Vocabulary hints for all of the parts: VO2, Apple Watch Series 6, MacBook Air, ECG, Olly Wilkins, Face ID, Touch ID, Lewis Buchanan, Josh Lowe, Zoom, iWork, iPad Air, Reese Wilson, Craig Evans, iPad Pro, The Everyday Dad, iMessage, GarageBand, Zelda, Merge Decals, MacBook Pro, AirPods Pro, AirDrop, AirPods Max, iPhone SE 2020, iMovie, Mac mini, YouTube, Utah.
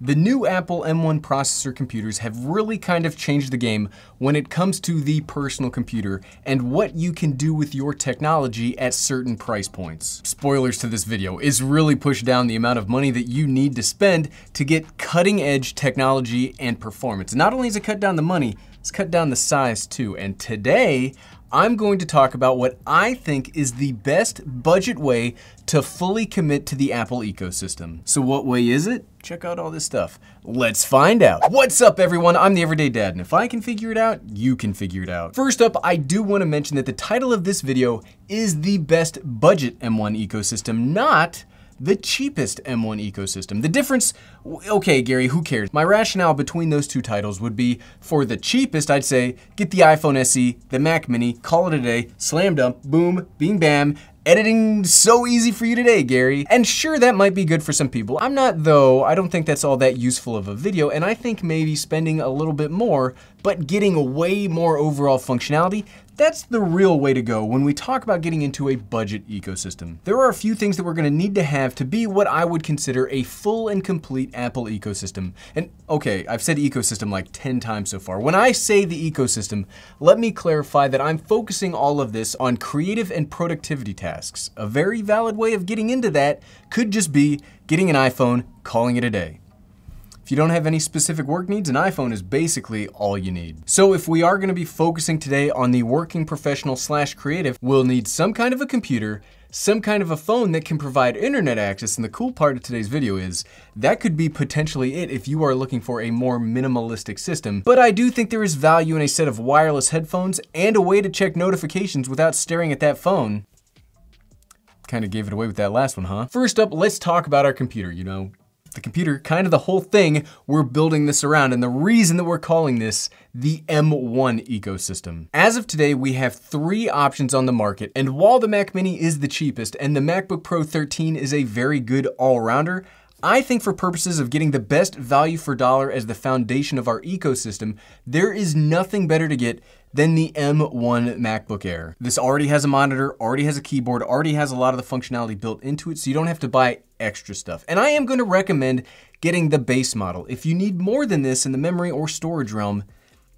The new Apple M1 processor computers have really kind of changed the game when it comes to the personal computer and what you can do with your technology at certain price points. Spoilers to this video, it's really pushed down the amount of money that you need to spend to get cutting edge technology and performance. Not only is it cut down the money, it's cut down the size too. And today, I'm going to talk about what I think is the best budget way to fully commit to the Apple ecosystem. So what way is it? Check out all this stuff. Let's find out. What's up everyone, I'm The Everyday Dad, and if I can figure it out, you can figure it out. First up, I do wanna mention that the title of this video is the best budget M1 ecosystem, not the cheapest M1 ecosystem. The difference, okay Gary, who cares? My rationale between those two titles would be, for the cheapest, I'd say, get the iPhone SE, the Mac mini, call it a day, slam dunk, boom, bing bam, editing so easy for you today, Gary. And sure, that might be good for some people. I'm not though, I don't think that's all that useful of a video, and I think maybe spending a little bit more, but getting way more overall functionality, that's the real way to go when we talk about getting into a budget ecosystem. There are a few things that we're gonna need to have to be what I would consider a full and complete Apple ecosystem. And okay, I've said ecosystem like 10 times so far. When I say the ecosystem, let me clarify that I'm focusing all of this on creative and productivity tasks. A very valid way of getting into that could just be getting an iPhone, calling it a day. If you don't have any specific work needs, an iPhone is basically all you need. So if we are gonna be focusing today on the working professional slash creative, we'll need some kind of a computer, some kind of a phone that can provide internet access, and the cool part of today's video is that could be potentially it if you are looking for a more minimalistic system. But I do think there is value in a set of wireless headphones and a way to check notifications without staring at that phone. Kind of gave it away with that last one, huh? First up, let's talk about our computer, you know. The computer, kind of the whole thing we're building this around, and the reason that we're calling this the M1 ecosystem. As of today, we have three options on the market, and while the Mac mini is the cheapest and the MacBook Pro 13 is a very good all-rounder, I think for purposes of getting the best value for dollar as the foundation of our ecosystem, there is nothing better to get than the M1 MacBook Air. This already has a monitor, already has a keyboard, already has a lot of the functionality built into it, so you don't have to buy extra stuff. And I am going to recommend getting the base model. If you need more than this in the memory or storage realm,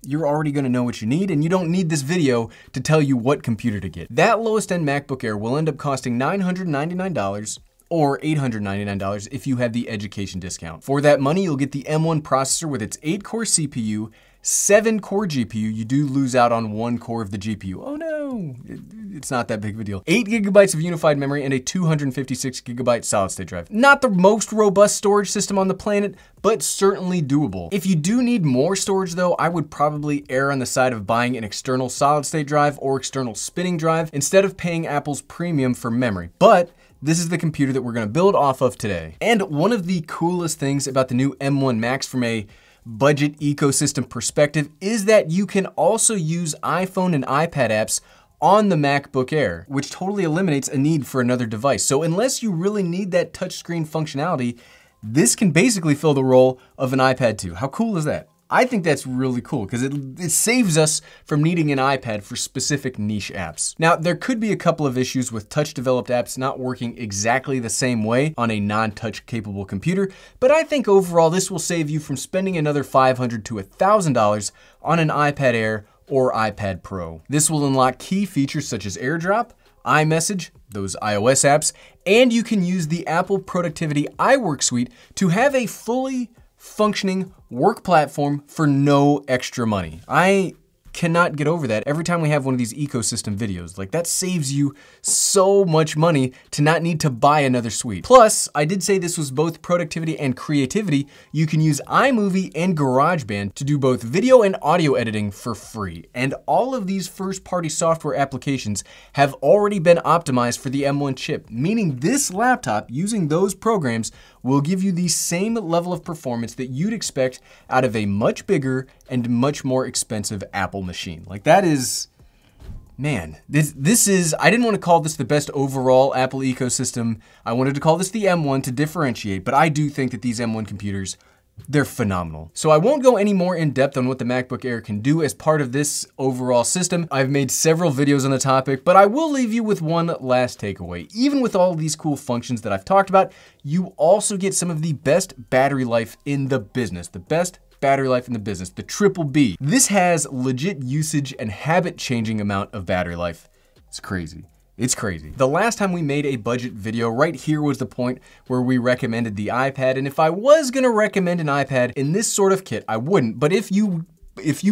you're already gonna know what you need, and you don't need this video to tell you what computer to get. That lowest end MacBook Air will end up costing $999, or $899 if you have the education discount. For that money, you'll get the M1 processor with its 8-core CPU, 7-core GPU. You do lose out on 1 core of the GPU. Oh no, it's not that big of a deal. 8 gigabytes of unified memory and a 256 gigabyte solid state drive. Not the most robust storage system on the planet, but certainly doable. If you do need more storage though, I would probably err on the side of buying an external solid state drive or external spinning drive instead of paying Apple's premium for memory. But this is the computer that we're gonna build off of today. And one of the coolest things about the new M1 Max from a budget ecosystem perspective is that you can also use iPhone and iPad apps on the MacBook Air, which totally eliminates a need for another device. So unless you really need that touchscreen functionality, this can basically fill the role of an iPad 2. How cool is that? I think that's really cool because it saves us from needing an iPad for specific niche apps. Now, there could be a couple of issues with touch-developed apps not working exactly the same way on a non-touch capable computer, but I think overall this will save you from spending another $500 to $1,000 on an iPad Air or iPad Pro. This will unlock key features such as AirDrop, iMessage, those iOS apps, and you can use the Apple Productivity iWork suite to have a fully functioning work platform for no extra money. I cannot get over that every time we have one of these ecosystem videos. Like, that saves you so much money to not need to buy another suite. Plus, I did say this was both productivity and creativity. You can use iMovie and GarageBand to do both video and audio editing for free. And all of these first-party software applications have already been optimized for the M1 chip, meaning this laptop using those programs will give you the same level of performance that you'd expect out of a much bigger and much more expensive Apple machine. Like, that is, man, this is, I didn't want to call this the best overall Apple ecosystem. I wanted to call this the M1 to differentiate, but I do think that these M1 computers They're phenomenal. So I won't go any more in depth on what the MacBook Air can do as part of this overall system. I've made several videos on the topic, but I will leave you with one last takeaway. Even with all these cool functions that I've talked about, you also get some of the best battery life in the business, the best battery life in the business, the triple B. This has legit usage and habit-changing amount of battery life. It's crazy. It's crazy. The last time we made a budget video, right here was the point where we recommended the iPad. And if I was gonna recommend an iPad in this sort of kit, I wouldn't, but if you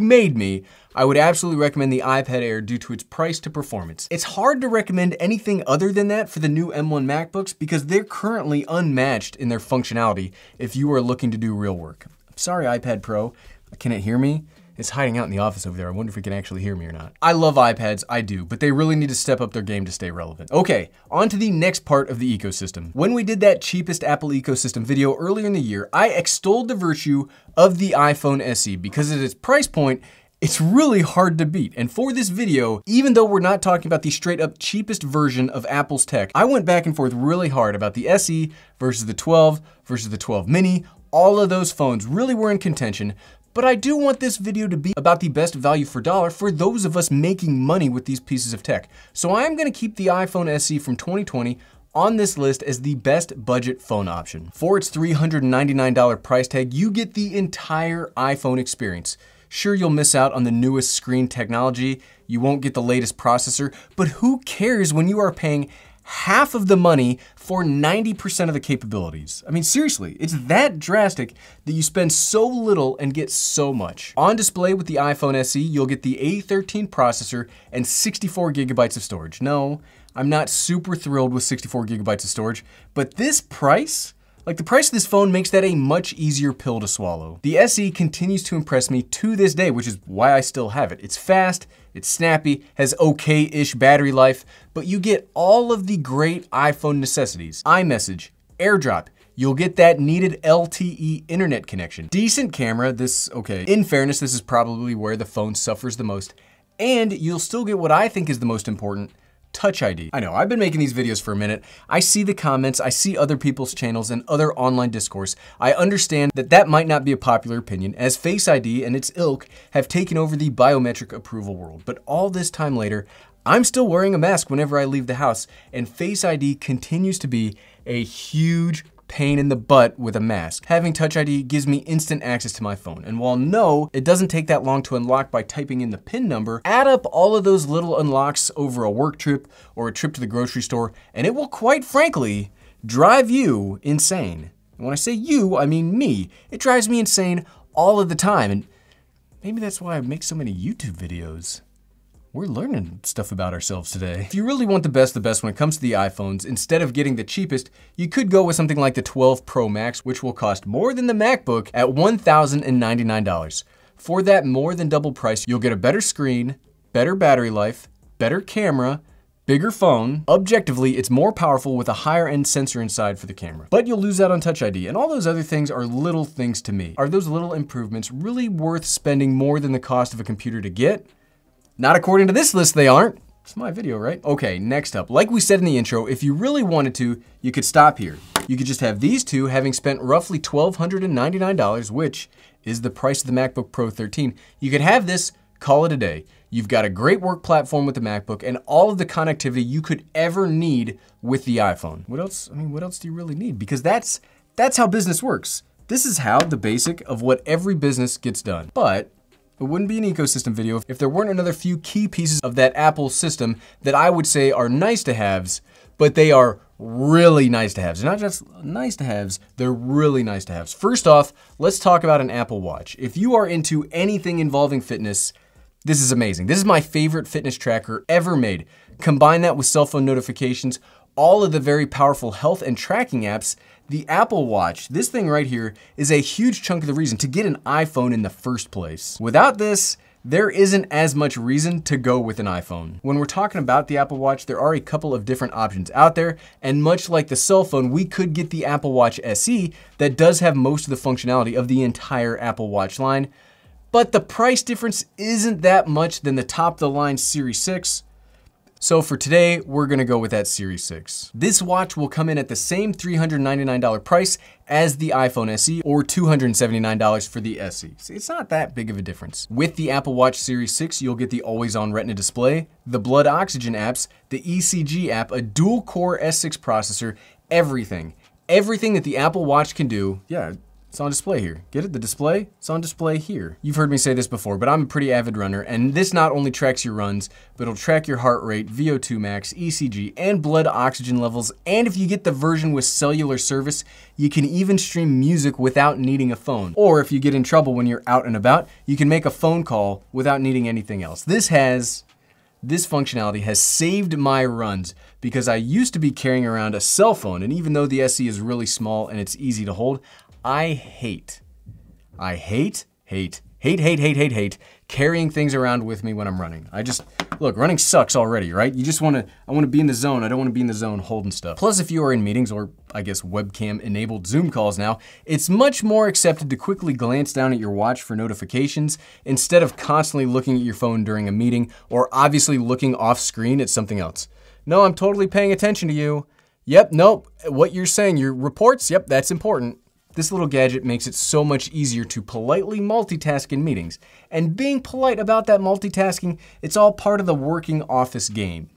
made me, I would absolutely recommend the iPad Air due to its price to performance. It's hard to recommend anything other than that for the new M1 MacBooks because they're currently unmatched in their functionality if you are looking to do real work. Sorry, iPad Pro, can it hear me? It's hiding out in the office over there. I wonder if it can actually hear me or not. I love iPads, I do, but they really need to step up their game to stay relevant. Okay, on to the next part of the ecosystem. When we did that cheapest Apple ecosystem video earlier in the year, I extolled the virtue of the iPhone SE because at its price point, it's really hard to beat. And for this video, even though we're not talking about the straight up cheapest version of Apple's tech, I went back and forth really hard about the SE versus the 12 versus the 12 mini. All of those phones really were in contention, but I do want this video to be about the best value for dollar for those of us making money with these pieces of tech. So I'm gonna keep the iPhone SE from 2020 on this list as the best budget phone option. For its $399 price tag, you get the entire iPhone experience. Sure, you'll miss out on the newest screen technology, you won't get the latest processor, but who cares when you are paying half of the money for 90% of the capabilities. I mean, seriously, it's that drastic that you spend so little and get so much. On display with the iPhone SE, you'll get the A13 processor and 64 gigabytes of storage. No, I'm not super thrilled with 64 gigabytes of storage, but this price, like the price of this phone makes that a much easier pill to swallow. The SE continues to impress me to this day, which is why I still have it. It's fast, it's snappy, has okay-ish battery life, but you get all of the great iPhone necessities. iMessage, AirDrop, you'll get that needed LTE internet connection. Decent camera, this, okay. In fairness, this is probably where the phone suffers the most, and you'll still get what I think is the most important, Touch ID. I know, I've been making these videos for a minute. I see the comments, I see other people's channels and other online discourse. I understand that that might not be a popular opinion as Face ID and its ilk have taken over the biometric approval world. But all this time later, I'm still wearing a mask whenever I leave the house and Face ID continues to be a huge pain in the butt with a mask. Having Touch ID gives me instant access to my phone. And while no, it doesn't take that long to unlock by typing in the PIN number, add up all of those little unlocks over a work trip or a trip to the grocery store, and it will quite frankly drive you insane. And when I say you, I mean me. It drives me insane all of the time. And maybe that's why I make so many YouTube videos. We're learning stuff about ourselves today. If you really want the best when it comes to the iPhones, instead of getting the cheapest, you could go with something like the 12 Pro Max, which will cost more than the MacBook at $1,099. For that more than double price, you'll get a better screen, better battery life, better camera, bigger phone. Objectively, it's more powerful with a higher end sensor inside for the camera, but you'll lose out on Touch ID. And all those other things are little things to me. Are those little improvements really worth spending more than the cost of a computer to get? Not according to this list, they aren't. It's my video, right? Okay, next up, like we said in the intro, if you really wanted to, you could stop here. You could just have these two, having spent roughly $1,299, which is the price of the MacBook Pro 13. You could have this, call it a day. You've got a great work platform with the MacBook and all of the connectivity you could ever need with the iPhone. What else, I mean, what else do you really need? Because that's how business works. This is how the basic of what every business gets done. But it wouldn't be an ecosystem video if there weren't another few key pieces of that Apple system that I would say are nice to haves, but they are really nice to haves. They're not just nice to haves, they're really nice to haves. First off, let's talk about an Apple Watch. If you are into anything involving fitness, this is amazing. This is my favorite fitness tracker ever made. Combine that with cell phone notifications, all of the very powerful health and tracking apps, the Apple Watch, this thing right here, is a huge chunk of the reason to get an iPhone in the first place. Without this, there isn't as much reason to go with an iPhone. When we're talking about the Apple Watch, there are a couple of different options out there, and much like the cell phone, we could get the Apple Watch SE that does have most of the functionality of the entire Apple Watch line, but the price difference isn't that much than the top-of-the-line Series 6, So for today, we're gonna go with that Series 6. This watch will come in at the same $399 price as the iPhone SE, or $279 for the SE. See, it's not that big of a difference. With the Apple Watch Series 6, you'll get the always-on Retina display, the blood oxygen apps, the ECG app, a dual-core S6 processor, everything. Everything that the Apple Watch can do, yeah, it's on display here. Get it? The display? It's on display here. You've heard me say this before, but I'm a pretty avid runner, and this not only tracks your runs, but it'll track your heart rate, VO2 max, ECG, and blood oxygen levels, and if you get the version with cellular service, you can even stream music without needing a phone. Or if you get in trouble when you're out and about, you can make a phone call without needing anything else. This functionality has saved my runs because I used to be carrying around a cell phone, and even though the SE is really small and it's easy to hold, I hate carrying things around with me when I'm running. Look, running sucks already, right? I wanna be in the zone. I don't wanna be in the zone holding stuff. Plus, if you are in meetings or I guess webcam-enabled Zoom calls now, it's much more accepted to quickly glance down at your watch for notifications instead of constantly looking at your phone during a meeting or obviously looking off screen at something else. No, I'm totally paying attention to you. Yep, nope, what you're saying, your reports, yep, that's important. This little gadget makes it so much easier to politely multitask in meetings. And being polite about that multitasking, it's all part of the working office game.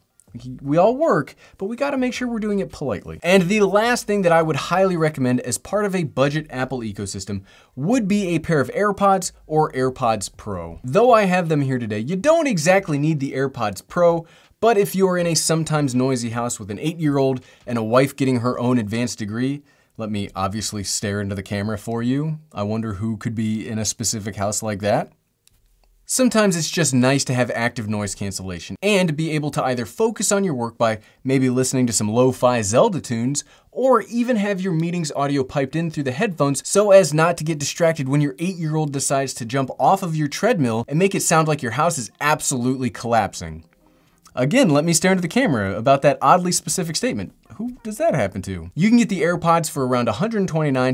We all work, but we gotta make sure we're doing it politely. And the last thing that I would highly recommend as part of a budget Apple ecosystem would be a pair of AirPods or AirPods Pro. Though I have them here today, you don't exactly need the AirPods Pro, but if you are in a sometimes noisy house with an 8-year-old and a wife getting her own advanced degree, let me obviously stare into the camera for you. I wonder who could be in a specific house like that. Sometimes it's just nice to have active noise cancellation and be able to either focus on your work by maybe listening to some lo-fi Zelda tunes, or even have your meeting's audio piped in through the headphones so as not to get distracted when your 8-year-old decides to jump off of your treadmill and make it sound like your house is absolutely collapsing. Again, let me stare into the camera about that oddly specific statement. Who does that happen to? You can get the AirPods for around $129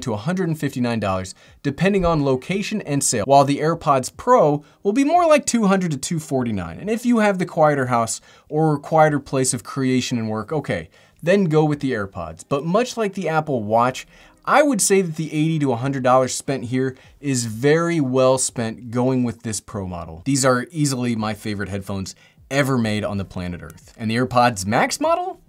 to $159, depending on location and sale, while the AirPods Pro will be more like $200 to $249. And if you have the quieter house or quieter place of creation and work, okay, then go with the AirPods. But much like the Apple Watch, I would say that the $80 to $100 spent here is very well spent going with this Pro model. These are easily my favorite headphones ever made on the planet Earth. And the AirPods Max model?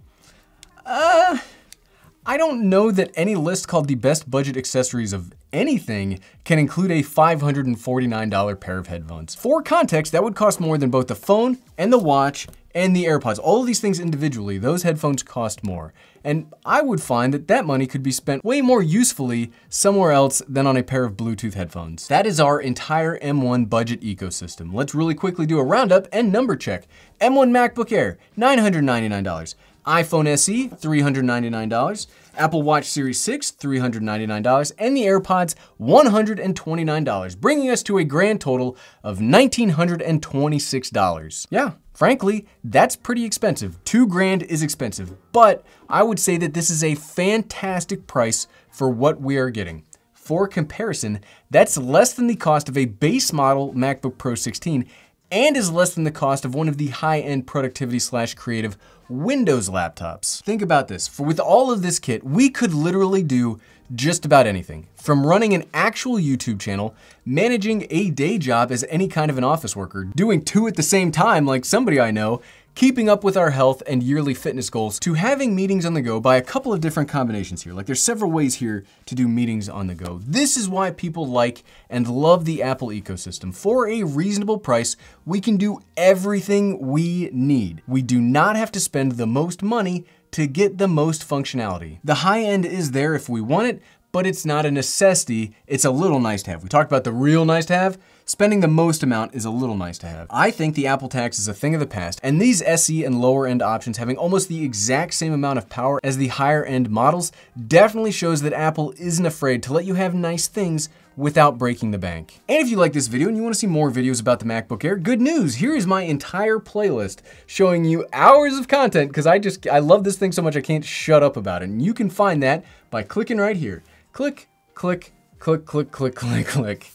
I don't know that any list called the best budget accessories of anything can include a $549 pair of headphones. For context, that would cost more than both the phone and the watch and the AirPods. All of these things individually, those headphones cost more. And I would find that that money could be spent way more usefully somewhere else than on a pair of Bluetooth headphones. That is our entire M1 budget ecosystem. Let's really quickly do a roundup and number check. M1 MacBook Air, $999. iPhone SE, $399, Apple Watch Series 6, $399, and the AirPods, $129, bringing us to a grand total of $1,926. Yeah, frankly, that's pretty expensive. $2,000 is expensive, but I would say that this is a fantastic price for what we are getting. For comparison, that's less than the cost of a base model MacBook Pro 16, and is less than the cost of one of the high-end productivity/creative Windows laptops. Think about this, for with all of this kit, we could literally do just about anything, from running an actual YouTube channel, managing a day job as any kind of an office worker, doing two at the same time like somebody I know, keeping up with our health and yearly fitness goals, to having meetings on the go by a couple of different combinations here. Like, there's several ways here to do meetings on the go. This is why people like and love the Apple ecosystem. For a reasonable price, we can do everything we need. We do not have to spend the most money to get the most functionality. The high end is there if we want it, but it's not a necessity, it's a little nice to have. We talked about the real nice to have. Spending the most amount is a little nice to have. I think the Apple tax is a thing of the past, and these SE and lower end options having almost the exact same amount of power as the higher end models definitely shows that Apple isn't afraid to let you have nice things without breaking the bank. And if you like this video and you want to see more videos about the MacBook Air, good news, here is my entire playlist showing you hours of content, because I love this thing so much I can't shut up about it. And you can find that by clicking right here. Click, click, click, click, click, click, click.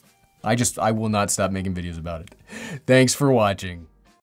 I will not stop making videos about it. Thanks for watching.